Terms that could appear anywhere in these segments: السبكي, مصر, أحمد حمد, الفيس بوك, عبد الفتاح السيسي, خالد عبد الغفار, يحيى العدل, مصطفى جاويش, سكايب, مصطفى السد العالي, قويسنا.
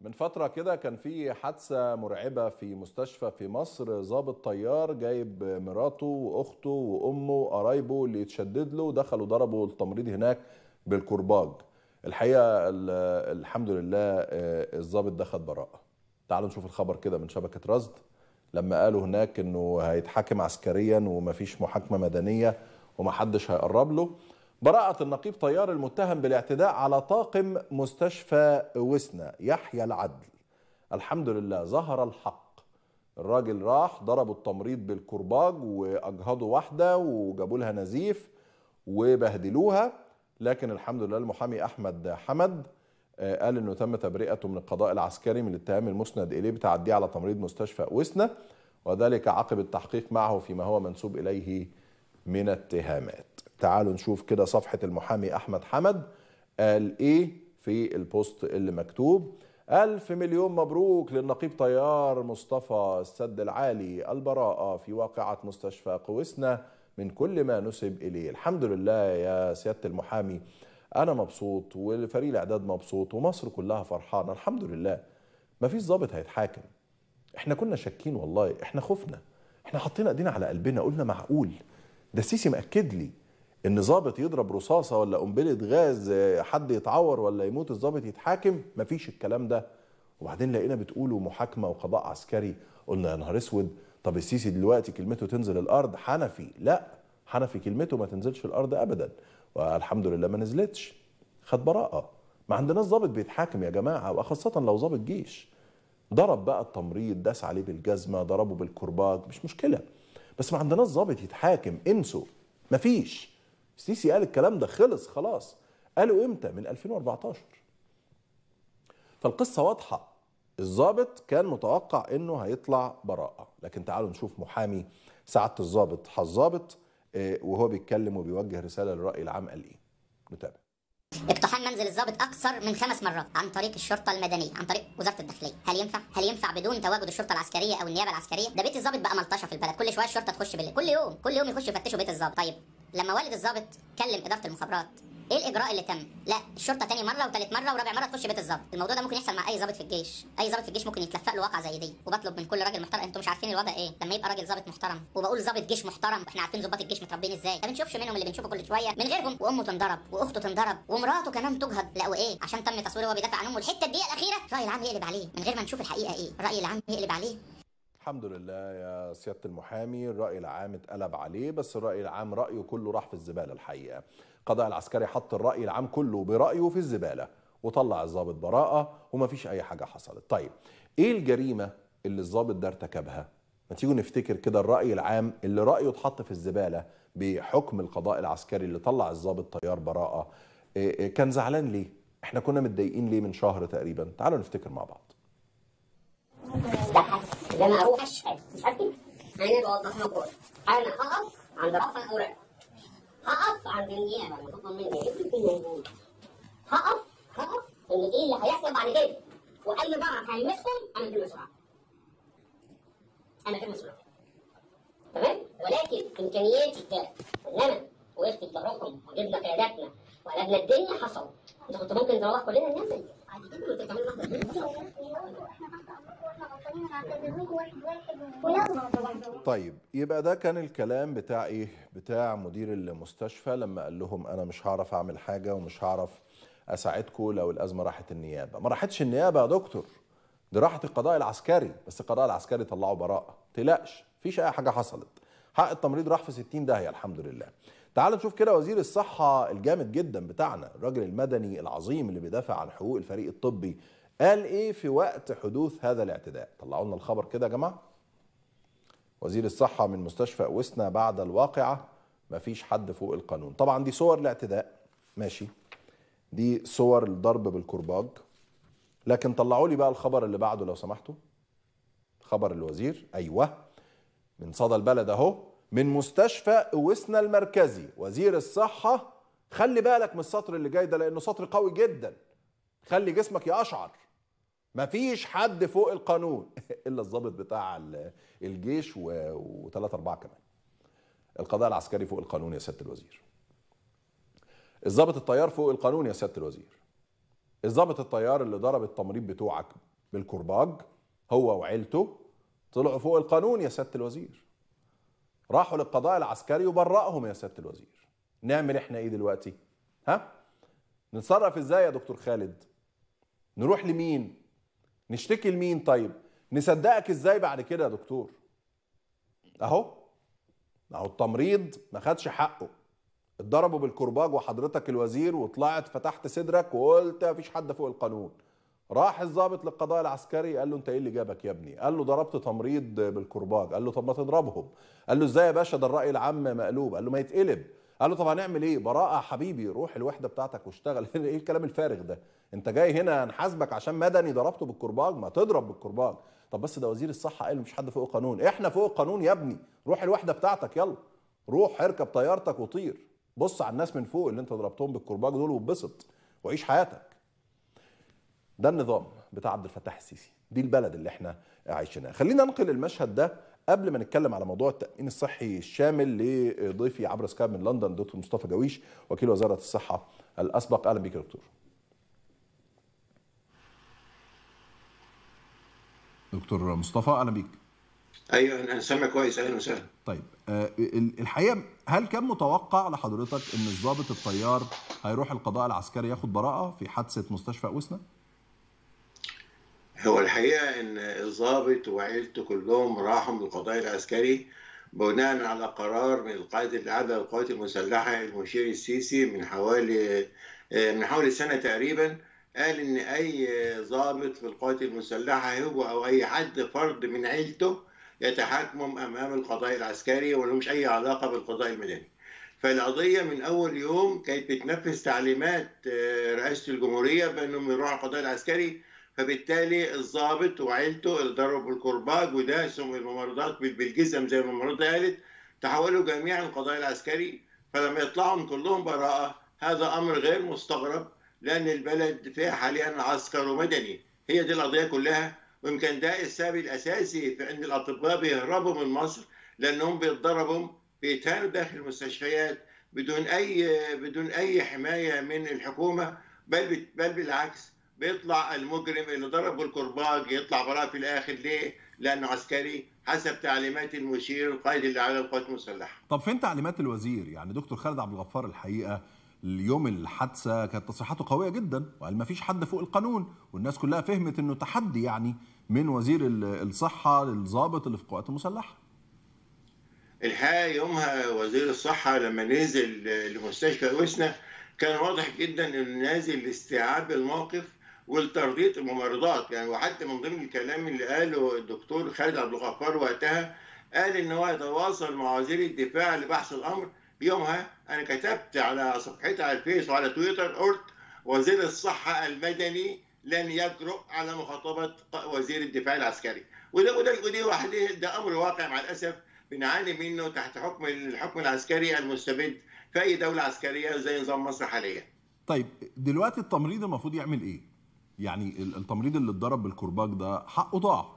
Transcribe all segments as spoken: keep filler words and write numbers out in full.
من فترة كده كان في حادثة مرعبة في مستشفى في مصر، ضابط طيار جايب مراته وأخته وأمه وقرايبه اللي يتشدد له، دخلوا ضربوا التمريض هناك بالكرباج. الحقيقة الحمد لله الضابط ده خد براءة. تعالوا نشوف الخبر كده من شبكة رصد، لما قالوا هناك إنه هيتحاكم عسكريا ومفيش محاكمة مدنية ومحدش هيقرب له. براءة النقيب طيار المتهم بالاعتداء على طاقم مستشفى قويسنا يحيى العدل. الحمد لله ظهر الحق. الراجل راح ضربوا التمريض بالكرباج واجهضوا واحده وجابوا لها نزيف وبهدلوها، لكن الحمد لله المحامي أحمد حمد قال انه تم تبرئته من القضاء العسكري من الاتهام المسند اليه بتعديه على تمريض مستشفى قويسنا، وذلك عقب التحقيق معه فيما هو منسوب اليه من اتهامات. تعالوا نشوف كده صفحة المحامي أحمد حمد قال إيه في البوست اللي مكتوب. ألف مليون مبروك للنقيب طيار مصطفى السد العالي، البراءة في واقعة مستشفى قويسنا من كل ما نسب إليه. الحمد لله يا سيادة المحامي، أنا مبسوط والفريق الإعداد مبسوط ومصر كلها فرحانة. الحمد لله مفيش ضابط هيتحاكم. إحنا كنا شاكين والله، إحنا خفنا، إحنا حطينا إيدينا على قلبنا، قلنا معقول ده السيسي مأكد لي ان ظابط يضرب رصاصه ولا قنبله غاز حد يتعور ولا يموت الظابط يتحاكم؟ مفيش الكلام ده. وبعدين لقينا بتقولوا محاكمه وقضاء عسكري، قلنا يا نهار اسود، طب السيسي دلوقتي كلمته تنزل الارض. حنفي لا، حنفي كلمته ما تنزلش الارض ابدا، والحمد لله ما نزلتش، خد براءه. ما عندناش ظابط بيتحاكم يا جماعه، وخاصه لو ظابط جيش. ضرب بقى التمريض، داس عليه بالجزمه، ضربه بالكرباج، مش مشكله، بس ما عندناش ظابط يتحاكم، انسوا مفيش. السيسي قال الكلام ده، خلص خلاص. قالوا امتى؟ من ألفين وأربعتاشر. فالقصه واضحه، الضابط كان متوقع انه هيطلع براءه، لكن تعالوا نشوف محامي سعاده الضابط حالظابط وهو بيتكلم وبيوجه رساله للراي العام قال ايه؟ نتابع. اقتحام منزل الضابط اكثر من خمس مرات عن طريق الشرطه المدنيه، عن طريق وزاره الداخليه. هل ينفع؟ هل ينفع بدون تواجد الشرطه العسكريه او النيابه العسكريه؟ ده بيت الضابط بقى ملطشه في البلد، كل شويه الشرطه تخش بالليل، كل يوم كل يوم يخشوا يفتشوا بيت الضابط. طيب لما والد الضابط كلم اداره المخابرات، ايه الاجراء اللي تم؟ لا الشرطه تاني مره وتالت مره ورابع مره تخش بيت الضابط. الموضوع ده ممكن يحصل مع اي ضابط في الجيش، اي ضابط في الجيش ممكن يتلفق له واقعه زي دي. وبطلب من كل راجل محترم، انتوا مش عارفين الوضع ايه لما يبقى راجل ضابط محترم، وبقول ضابط جيش محترم، احنا عارفين ضباط الجيش متربين ازاي، ما بنشوفش منهم اللي بنشوفه كل شويه من غيرهم. وامه تنضرب واخته تنضرب ومراته كمان تجهض، لقوا ايه؟ عشان تم تصويره وهو بيدافع عن امه الحته الدقيقه الاخيره، الراي العام يقلب عليه من غير ما نشوف الحقيقه ايه، الراي العام يقلب عليه. الحمد لله يا سيادة المحامي، الرأي العام اتقلب عليه، بس الرأي العام رأيه كله راح في الزبالة. الحقيقة القضاء العسكري حط الرأي العام كله برأيه في الزبالة، وطلع الضابط براءة ومفيش أي حاجة حصلت. طيب إيه الجريمة اللي الضابط ده ارتكبها؟ ما تيجوا نفتكر كده الرأي العام اللي رأيه اتحط في الزبالة بحكم القضاء العسكري اللي طلع الضابط طيار براءة. كان زعلان ليه؟ احنا كنا متضايقين ليه من شهر تقريبا؟ تعالوا نفتكر مع بعض. ده معروف، مش عارفين انا بوظفها جوه، انا هقف عند رفع اوراق، هقف عند النيابه مطمنه، هقف هقف ان ايه اللي هيحصل بعد كده، واي ضغط هيمسهم انا غير مسؤول، انا غير مسؤول تمام. ولكن امكانياتي كانت ان انا وقفت جنبهم وجبنا قياداتنا وقلبنا الدنيا، حصل انت كنت ممكن تروح كلنا ننزل عادي جدا وتكمل واحده. طيب يبقى ده كان الكلام بتاع ايه؟ بتاع مدير المستشفى لما قال لهم انا مش هعرف اعمل حاجه ومش هعرف اساعدكم لو الازمه راحت النيابه. ما راحتش النيابه يا دكتور، دي راحت القضاء العسكري، بس القضاء العسكري طلعوا براءه، تقلقش مفيش اي حاجه حصلت. حق التمريض راح في ستين داهيه الحمد لله. تعالوا نشوف كده وزير الصحه الجامد جدا بتاعنا، الراجل المدني العظيم اللي بيدافع عن حقوق الفريق الطبي، قال ايه في وقت حدوث هذا الاعتداء؟ طلعوا لنا الخبر كده يا جماعه. وزير الصحه من مستشفى قويسنا بعد الواقعه مفيش حد فوق القانون. طبعا دي صور الاعتداء ماشي، دي صور الضرب بالكرباج، لكن طلعوا لي بقى الخبر اللي بعده لو سمحتوا. خبر الوزير، ايوه من صدى البلد اهو، من مستشفى قويسنا المركزي. وزير الصحه خلي بالك من السطر اللي جاي ده لانه سطر قوي جدا، خلي جسمك يقشعر. مفيش حد فوق القانون الا الضابط بتاع الجيش وثلاثة اربعة كمان. القضاء العسكري فوق القانون يا سيادة الوزير. الضابط الطيار فوق القانون يا سيادة الوزير. الضابط الطيار اللي ضرب التمريض بتوعك بالكرباج هو وعيلته طلعوا فوق القانون يا سيادة الوزير، راحوا للقضاء العسكري وبرأهم يا سيادة الوزير. نعمل احنا ايه دلوقتي؟ ها؟ نتصرف ازاي يا دكتور خالد؟ نروح لمين؟ نشتكي لمين؟ طيب نصدقك ازاي بعد كده يا دكتور؟ اهو اهو التمريض ما خدش حقه، اتضربوا بالكرباج وحضرتك الوزير وطلعت فتحت صدرك وقلت مفيش حد فوق القانون. راح الضابط للقضاء العسكري قال له انت ايه اللي جابك يا ابني؟ قال له ضربت تمريض بالكرباج. قال له طب ما تضربهم. قال له ازاي يا باشا ده الراي العام مقلوب. قال له ما يتقلب. قال له طب هنعمل ايه؟ براءه يا حبيبي، روح الوحده بتاعتك واشتغل. ايه الكلام الفارغ ده؟ انت جاي هنا هنحاسبك عشان مدني ضربته بالكرباج؟ ما تضرب بالكرباج. طب بس ده وزير الصحه قال مش حد فوق القانون. احنا فوق القانون يا ابني، روح الوحده بتاعتك، يلا روح اركب طيارتك وطير، بص على الناس من فوق اللي انت ضربتهم بالكرباج دول واتبسط وعيش حياتك. ده النظام بتاع عبد الفتاح السيسي، دي البلد اللي احنا عايشينها. خلينا ننقل المشهد ده قبل ما نتكلم على موضوع التأمين الصحي الشامل لضيفي عبر سكايب من لندن دكتور مصطفى جاويش وكيل وزارة الصحة الأسبق. أهلا بيك يا دكتور. دكتور مصطفى أهلا بيك. أيوه أنا سامع كويس، أهلا وسهلا. طيب الحقيقة هل كان متوقع لحضرتك إن الضابط الطيار هيروح القضاء العسكري ياخد براءة في حادثة مستشفى قويسنا؟ هو الحقيقة إن الضابط وعيلته كلهم راحوا من القضاء العسكري بناء على قرار من القائد الأعلى للقوات المسلحة المشير السيسي من حوالي من حوالي سنة تقريبا، قال إن أي ضابط في القوات المسلحة هو أو أي حد فرد من عيلته يتحاكم أمام القضاء العسكري ولهمش أي علاقة بالقضاء المدني. فالقضية من أول يوم كانت بتنفذ تعليمات رئاسة الجمهورية بأنهم يروحوا القضاء العسكري، فبالتالي الضابط وعيلته اتضربوا بالكرباج وداسهم الممرضات بالجزم زي ما الممرضه قالت، تحولوا جميعا القضاء العسكري. فلما يطلعوا كلهم براءه هذا امر غير مستغرب، لان البلد فيها حاليا عسكر ومدني، هي دي القضيه كلها. ويمكن ده السبب الاساسي في ان الاطباء بيهربوا من مصر، لانهم بيتضربوا بيتهانوا داخل المستشفيات بدون اي بدون اي حمايه من الحكومه، بل بل بالعكس بيطلع المجرم اللي ضربه الكرباج يطلع براء في الاخر. ليه؟ لانه عسكري حسب تعليمات المشير القائد اللي على القوات المسلحه. طب فين تعليمات الوزير؟ يعني دكتور خالد عبد الغفار الحقيقه اليوم الحادثه كانت تصريحاته قويه جدا وقال ما فيش حد فوق القانون، والناس كلها فهمت انه تحدي يعني من وزير الصحه للضابط اللي في القوات المسلحه. الحقيقه يومها وزير الصحه لما نزل لمستشفى قويسنا كان واضح جدا انه نازل لاستيعاب الموقف والترضية الممرضات يعني. وحتى من ضمن الكلام اللي قاله الدكتور خالد عبد الغفار وقتها قال ان هو يتواصل مع وزير الدفاع لبحث الامر. يومها انا كتبت على صفحتي على الفيس وعلى تويتر قلت وزير الصحه المدني لن يجرؤ على مخاطبه وزير الدفاع العسكري، وده وده ودي وحده ده امر واقع مع الاسف بنعاني منه تحت حكم الحكم العسكري المستبد في اي دوله عسكريه زي نظام مصر حاليا. طيب دلوقتي التمريض المفروض يعمل ايه؟ يعني التمريض اللي اتضرب بالكرباج ده حقه ضاع،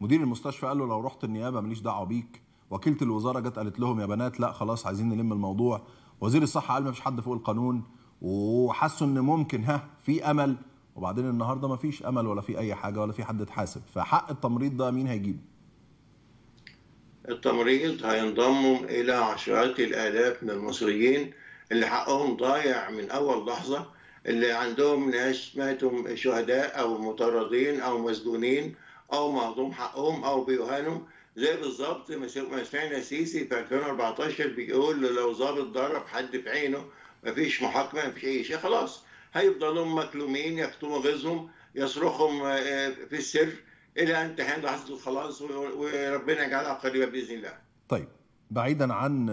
مدير المستشفى قال له لو رحت النيابه ماليش دعوه بيك، وكيله الوزاره جت قالت لهم يا بنات لا خلاص عايزين نلم الموضوع، وزير الصحه قال مفيش حد فوق القانون، وحسوا ان ممكن ها في امل، وبعدين النهارده مفيش امل ولا في اي حاجه ولا في حد اتحاسب. فحق التمريض ده مين هيجيبه؟ التمريض هينضم الى عشرات الالاف من المصريين اللي حقهم ضايع من اول لحظه، اللي عندهم ناس ماتوا شهداء او مطاردين او مسجونين او مهضوم حقهم او بيهانوا، زي بالظبط ما سمعنا السيسي في ألفين وأربعتاشر بيقول لو ظابط ضرب حد في عينه مفيش محاكمه مفيش اي شيء، خلاص هيفضلوا مكلومين يكتموا غيظهم يصرخهم في السر الى ان تحان لحظه الخلاص وربنا يجعلها قريبه باذن الله. طيب بعيدا عن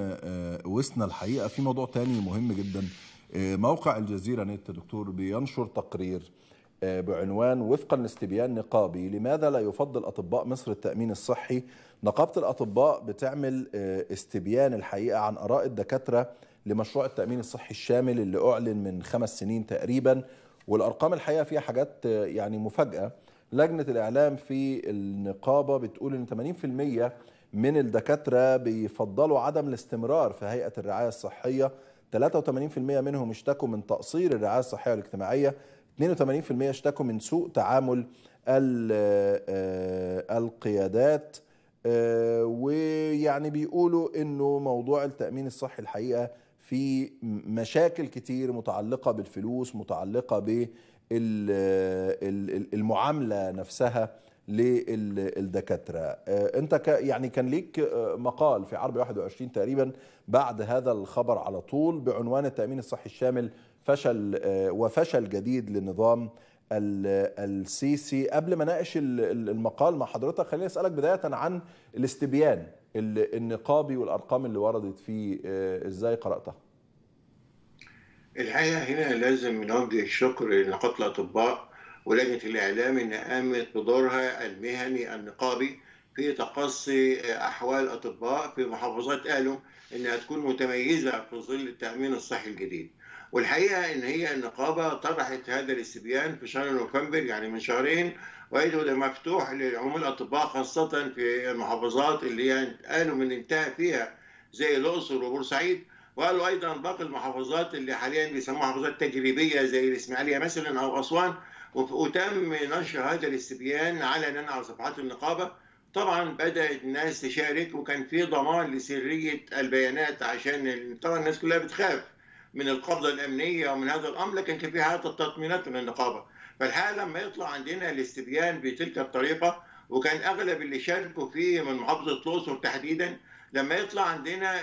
قويسنا الحقيقه في موضوع تاني مهم جدا. موقع الجزيرة نت دكتور بينشر تقرير بعنوان وفقا لاستبيان نقابي لماذا لا يفضل أطباء مصر التأمين الصحي. نقابة الأطباء بتعمل استبيان الحقيقة عن آراء الدكاترة لمشروع التأمين الصحي الشامل اللي أعلن من خمس سنين تقريبا، والأرقام الحقيقة فيها حاجات يعني مفاجأة. لجنة الإعلام في النقابة بتقول إن ثمانين بالمئة من الدكاترة بيفضلوا عدم الاستمرار في هيئة الرعاية الصحية، ثلاثة وثمانين بالمئة منهم اشتكوا من تقصير الرعاية الصحية والاجتماعية، اثنين وثمانين بالمئة اشتكوا من سوء تعامل القيادات. ويعني بيقولوا انه موضوع التأمين الصحي الحقيقة في مشاكل كتير متعلقة بالفلوس، متعلقة بالمعاملة نفسها للدكاترة. انت يعني كان ليك مقال في عربي واحد وعشرين تقريبا بعد هذا الخبر على طول بعنوان التأمين الصحي الشامل فشل وفشل جديد للنظام السيسي. قبل ما اناقش المقال مع حضرتك خليني اسالك بدايه عن الاستبيان النقابي والارقام اللي وردت فيه، ازاي قراتها؟ الحقيقه هنا لازم نوجه الشكر لنقابه الاطباء ولجنه الاعلام ان قامت بدورها المهني النقابي في تقصي احوال الاطباء في محافظات اهلهم انها تكون متميزه في ظل التامين الصحي الجديد. والحقيقه ان هي النقابه طرحت هذا الاستبيان في شهر نوفمبر، يعني من شهرين، ويده مفتوح لعموم الاطباء خاصه في المحافظات اللي قالوا من انتهى فيها زي الاقصر وبورسعيد، وقالوا ايضا باقي المحافظات اللي حاليا بيسموها محافظات تجريبيه زي الاسماعيليه مثلا او اسوان. وتم نشر هذا الاستبيان علنا على صفحات النقابه. طبعا بدات الناس تشارك وكان في ضمان لسريه البيانات عشان طبعا الناس كلها بتخاف من القبضه الامنيه ومن هذا الامر، لكن كان في حاله التطمينات من النقابه. فالحقيقه لما يطلع عندنا الاستبيان بتلك الطريقه، وكان اغلب اللي شاركوا فيه من محافظه الاقصر تحديدا، لما يطلع عندنا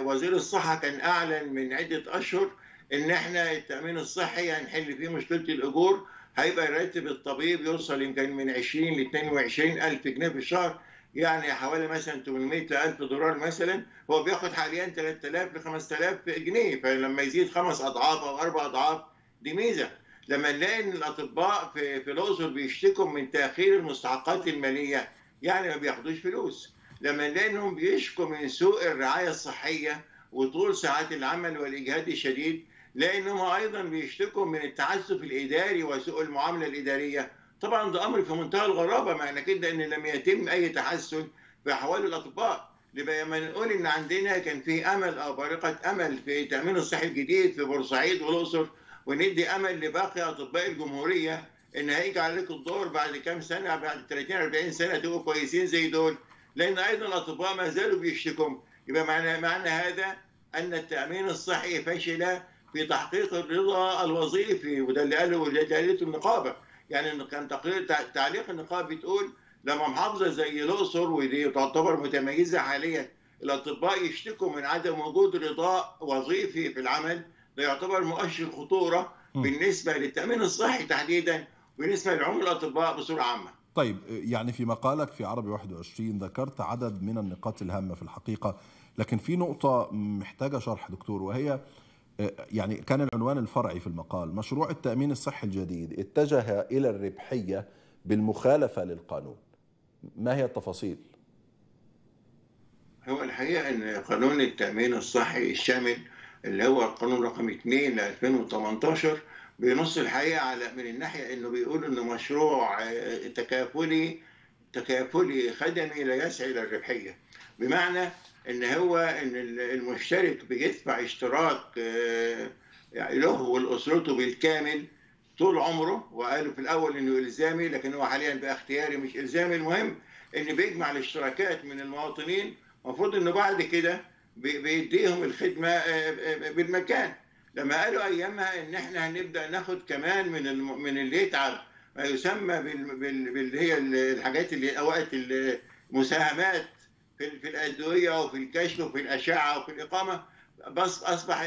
وزير الصحه كان اعلن من عده اشهر ان احنا التامين الصحي هنحل فيه مشكله الاجور، هيبقى راتب الطبيب يوصل يمكن من عشرين ل اثنين وعشرين ألف جنيه في الشهر، يعني حوالي مثلا ثمانمائة ألف دولار مثلا. هو بياخد حاليا ثلاثة آلاف ل خمسة آلاف جنيه، فلما يزيد خمس اضعاف او اربع اضعاف دي ميزه. لما نلاقي ان الاطباء في في الاقصر بيشتكوا من تاخير المستحقات الماليه، يعني ما بياخدوش فلوس. لما نلاقي انهم بيشكوا من سوء الرعايه الصحيه وطول ساعات العمل والاجهاد الشديد، لانهم ايضا بيشتكوا من التعسف الاداري وسوء المعامله الاداريه. طبعا ده امر في منتهى الغرابه، معنى كده ان لم يتم اي تحسن في احوال الاطباء. لما نقول ان عندنا كان في امل او بارقه امل في التامين الصحي الجديد في بورسعيد والاقصر، وندي امل لباقي اطباء الجمهوريه ان هيجي عليكم الدور بعد كام سنه، بعد ثلاثين أربعين سنه تبقوا كويسين زي دول، لان ايضا الاطباء ما زالوا بيشتكوا. يبقى معنى معنى هذا ان التامين الصحي فشل في تحقيق الرضا الوظيفي، وده اللي قاله جلالته النقابه. يعني كان تقرير تعليق النقابه بتقول لما محافظه زي الاقصر ودي تعتبر متميزه حاليا الاطباء يشتكوا من عدم وجود رضا وظيفي في العمل، ده يعتبر مؤشر خطوره بالنسبه للتامين الصحي تحديدا وبالنسبه لعموم الاطباء بصوره عامه. طيب، يعني في مقالك في عربي واحد وعشرين ذكرت عدد من النقاط الهامه في الحقيقه، لكن في نقطه محتاجه شرح دكتور، وهي يعني كان العنوان الفرعي في المقال مشروع التأمين الصحي الجديد اتجه إلى الربحية بالمخالفة للقانون. ما هي التفاصيل؟ هو الحقيقة أن قانون التأمين الصحي الشامل اللي هو القانون رقم اثنين ل ألفين وثمانية عشر بينص الحقيقة على من الناحية أنه بيقول أنه مشروع تكافلي تكافلي خدمي لا يسعى إلى الربحية، بمعنى ان هو ان المشترك بيدفع اشتراك له ولاسرته بالكامل طول عمره، وقالوا في الاول انه الزامي لكن هو حاليا بقى اختياري مش الزامي. المهم ان بيجمع الاشتراكات من المواطنين، المفروض انه بعد كده بيديهم الخدمه بالمكان. لما قالوا ايامها ان احنا هنبدا ناخد كمان من من اللي يتعب ما يسمى باللي هي الحاجات اللي اوقات المساهمات في في الادويه وفي الكشف وفي الاشعه وفي الاقامه، بس اصبح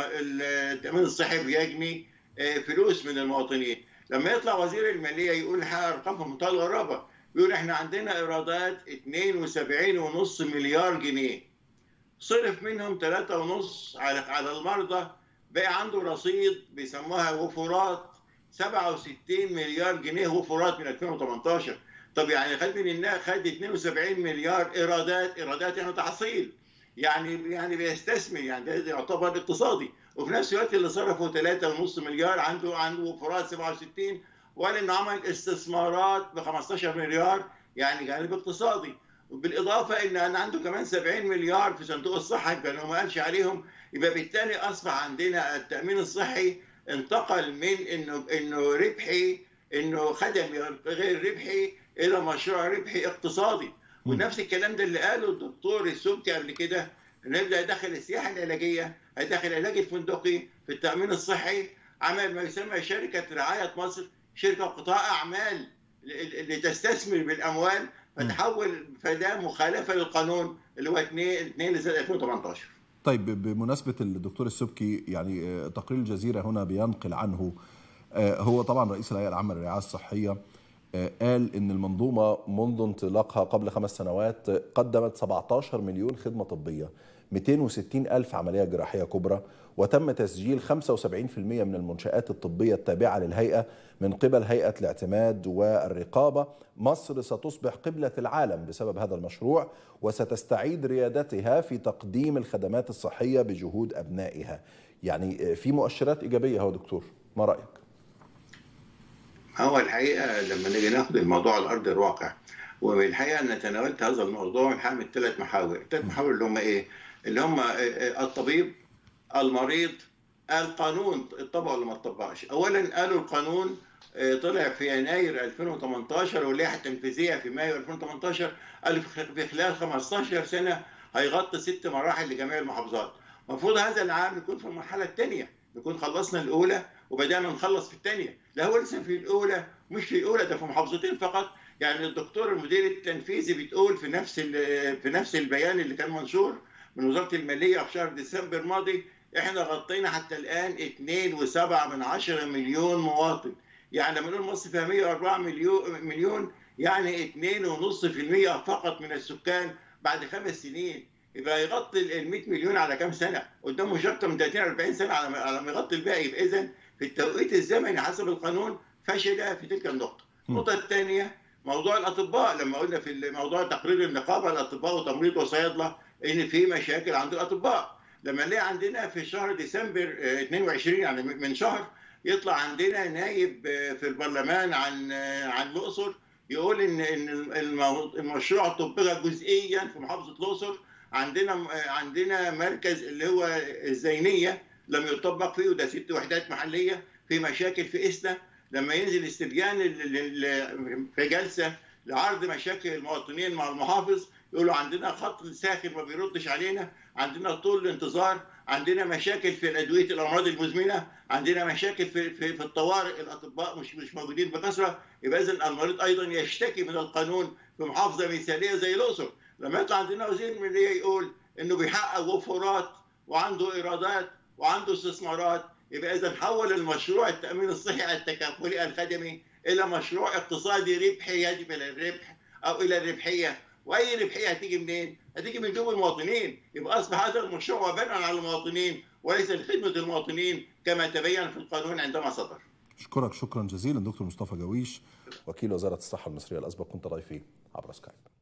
التامين الصحي بيجني فلوس من المواطنين. لما يطلع وزير الماليه يقول حق ارقام في منتهى الغرابه، بيقول احنا عندنا ايرادات اثنين وسبعين فاصلة خمسة مليار جنيه، صرف منهم ثلاثة فاصلة خمسة على على المرضى، بقى عنده رصيد بيسموها وفورات سبعة وستين مليار جنيه وفورات من ألفين وثمانية عشر. طب يعني خد من الناس خد اثنين وسبعين مليار ايرادات، ايرادات يعني تحصيل، يعني يعني بيستثمر، يعني ده يعتبر اقتصادي. وفي نفس الوقت اللي صرفه ثلاثة فاصلة خمسة مليار عنده عنده وفرات سبعة وستين، وقال انه عمل استثمارات ب خمسة عشر مليار، يعني جانب اقتصادي. بالاضافه ان انا عنده كمان سبعين مليار في صندوق الصحه كانوا ما قالش عليهم. يبقى بالتالي اصبح عندنا التامين الصحي انتقل من انه انه ربحي انه خدم غير ربحي الى مشروع ربحي اقتصادي. ونفس الكلام ده اللي قاله الدكتور السبكي قبل كده، نبدا داخل السياحه العلاجيه، هيدخل العلاج الفندقي في التامين الصحي، عمل ما يسمى شركه رعايه مصر، شركه قطاع اعمال اللي تستثمر بالاموال، فتحول فده مخالفه للقانون اللي هو اتنين اتنين لسنة ألفين وتمنتاشر. طيب بمناسبه الدكتور السبكي، يعني تقرير الجزيره هنا بينقل عنه، هو طبعا رئيس الهيئه العامه للرعايه الصحيه قال ان المنظومه منذ انطلاقها قبل خمس سنوات قدمت سبعتاشر مليون خدمه طبيه، مئتين وستين ألف عمليه جراحيه كبرى، وتم تسجيل خمسة وسبعين بالمئة من المنشآت الطبية التابعة للهيئة من قبل هيئة الاعتماد والرقابة. مصر ستصبح قبلة العالم بسبب هذا المشروع، وستستعيد ريادتها في تقديم الخدمات الصحية بجهود أبنائها. يعني في مؤشرات إيجابية هو دكتور، ما رأيك؟ هو الحقيقة لما نيجي ناخد الموضوع على أرض الواقع، والحقيقة أن تناولت هذا الموضوع الحقيقة من ثلاث محاور، الثلاث محاور اللي هم إيه؟ اللي هم الطبيب، المريض، القانون اتطبق ولا ما اتطبقش. اولا قالوا القانون طلع في يناير ألفين وتمنتاشر، واللائحه التنفيذيه في مايو ألفين وتمنتاشر، قال في خلال خمستاشر سنة هيغطي ست مراحل لجميع المحافظات. المفروض هذا العام نكون في المرحله الثانيه، نكون خلصنا الاولى وبدانا نخلص في الثانيه. لا هو لسه في الاولى، مش في الاولى، ده في محافظتين فقط. يعني الدكتور المدير التنفيذي بتقول في نفس في نفس البيان اللي كان منشور من وزاره الماليه في شهر ديسمبر الماضي، احنا غطينا حتى الان اتنين وسبعة من عشرة مليون مواطن. يعني لما نقول مصر فيها مية وأربعة مليون، يعني اتنين وخمسة بالمئة فقط من السكان بعد خمس سنين. يبقى يغطي ال مية مليون على كام سنه؟ قدامه مش اكتر من تلاتين أربعين سنة على ما يغطي الباقي. يبقى اذا في التوقيت الزمني حسب القانون فشل في تلك النقطه. النقطه الثانيه موضوع الاطباء، لما قلنا في موضوع تقرير النقابه الاطباء وتمريض وصيادله ان في مشاكل عند الاطباء. لما نلاقي عندنا في شهر ديسمبر اتنين وعشرين، يعني من شهر، يطلع عندنا نائب في البرلمان عن عن الاقصر يقول ان ان المشروع طبق جزئيا في محافظه الاقصر. عندنا عندنا مركز اللي هو الزينيه لم يطبق فيه، وده ست وحدات محليه، في مشاكل في اسنا. لما ينزل استبيان في جلسه لعرض مشاكل المواطنين مع المحافظ، يقولوا عندنا خط ساخن ما بيردش علينا، عندنا طول الانتظار، عندنا مشاكل في ادويه الامراض المزمنه، عندنا مشاكل في في, في الطوارئ، الاطباء مش مش موجودين بكثره. يبقى اذا المريض ايضا يشتكي من القانون في محافظه مثاليه زي الاقصر. لما يطلع عندنا وزير الماليه يقول انه بيحقق وفورات وعنده ايرادات وعنده استثمارات، يبقى اذا حول المشروع التامين الصحي التكافلي الخدمي الى مشروع اقتصادي ربحي يجب الى الربح او الى الربحيه. واي ربحيه هتيجي منين؟ هتيجي من جيوب المواطنين. يبقى اصبح هذا المشروع وبالا على المواطنين وليس لخدمه المواطنين كما تبين في القانون عندما صدر. اشكرك شكرا جزيلا دكتور مصطفى جاويش، وكيل وزاره الصحه المصريه الاسبق، كنت ضيفي عبر سكايب.